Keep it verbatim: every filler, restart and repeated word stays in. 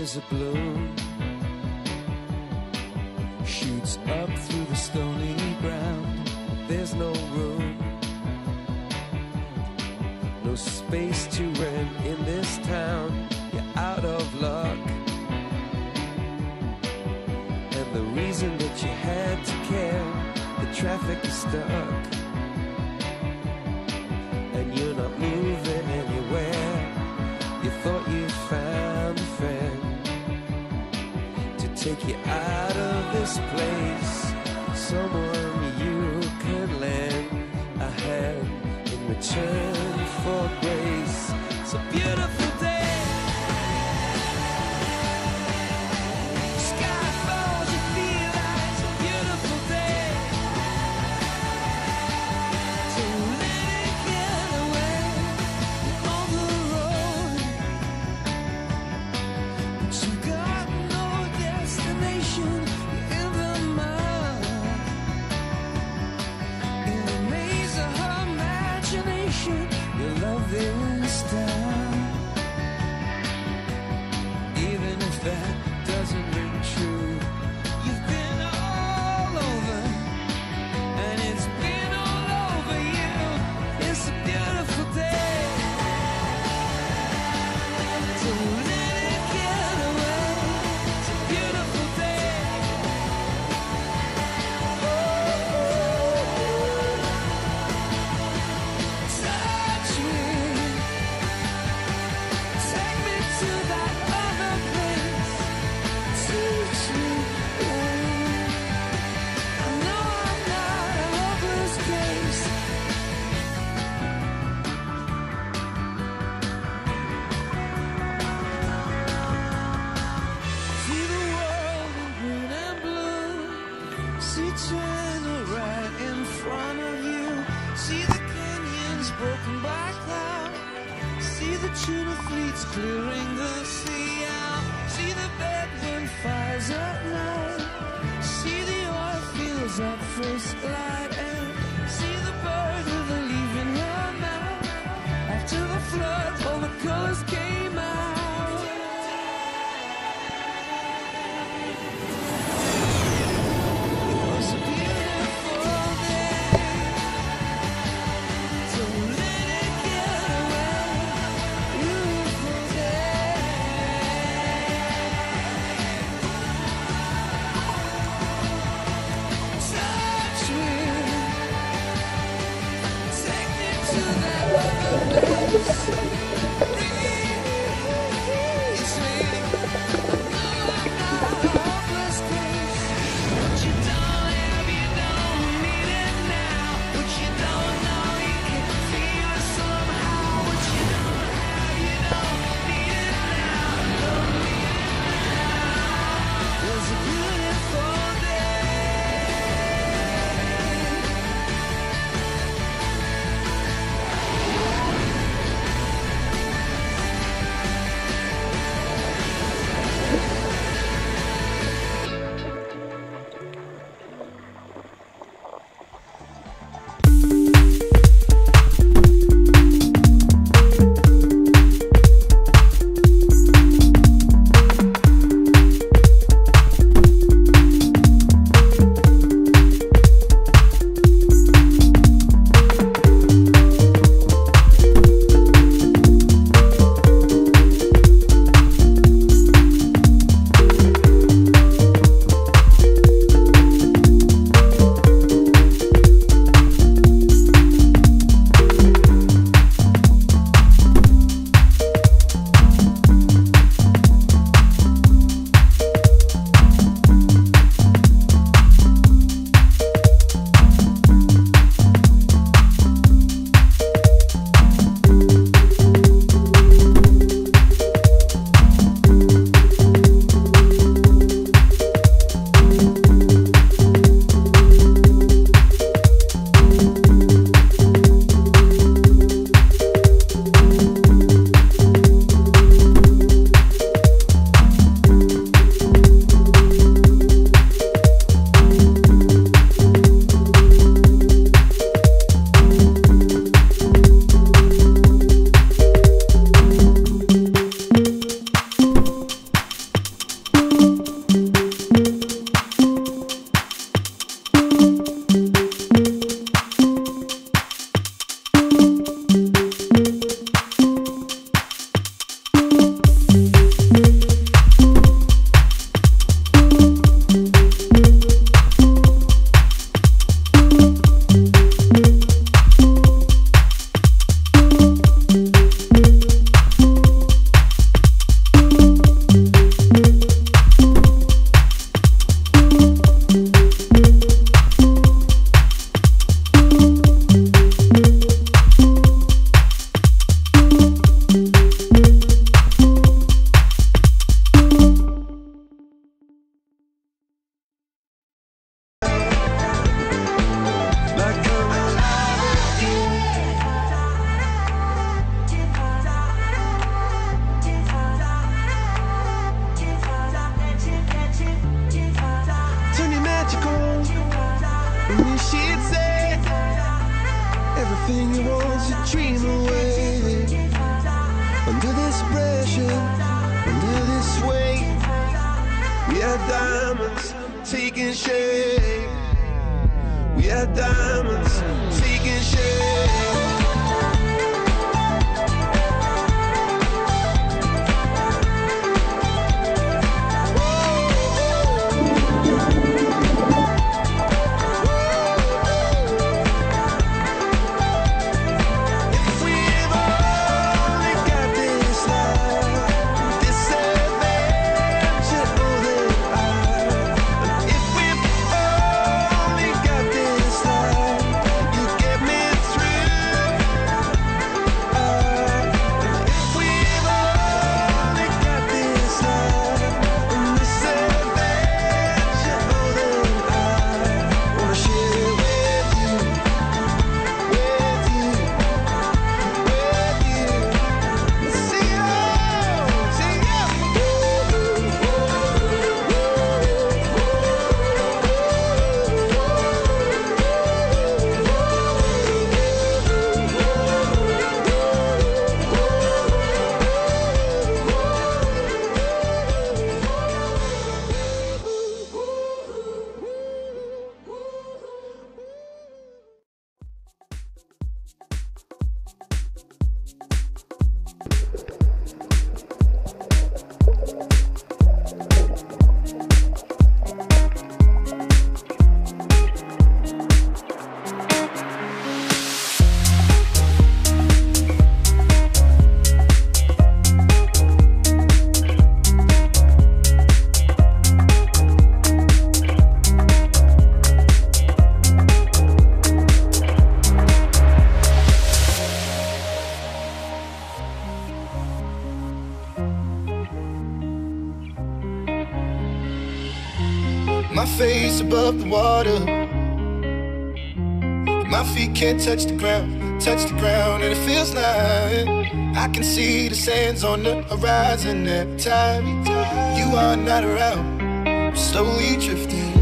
is a blue, shoots up through the stony ground. There's no room, no space to rent in this town. You're out of luck, and the reason that you had to care, the traffic is stuck, and you're not moving anywhere. You thought you found a friend to take you out of this place, someone you could lend a hand in return for grace. It's a beautiful day. Sky falls, you feel like it's a beautiful day to let it get away on the road. But you got no destination in the mind. In the maze of her imagination, you love this town, even if that doesn't ring true. You've been all over, and it's been all over you. It's a beautiful day to let it get away. It's a beautiful day. Oh, touch me, take me to that other place. Teach me, babe. I know I'm not a hopeless case. See the world in green and blue. See China right in front of you. See the canyons broken by cloud. See the tuna fleets clearing the sea out. See the bedroom fires at night. See the oil fields at first light. And see the bird with a leaf in her mouth. After the flood, all the colors came out. It's a beautiful day to let it get away. Beautiful day. everything you want to dream away. Under this pressure, under this weight, we are diamonds taking shape. We are diamonds taking shape. My face above the water, my feet can't touch the ground, touch the ground, and it feels like I can see the sands on the horizon every time you are not around. I'm slowly drifting.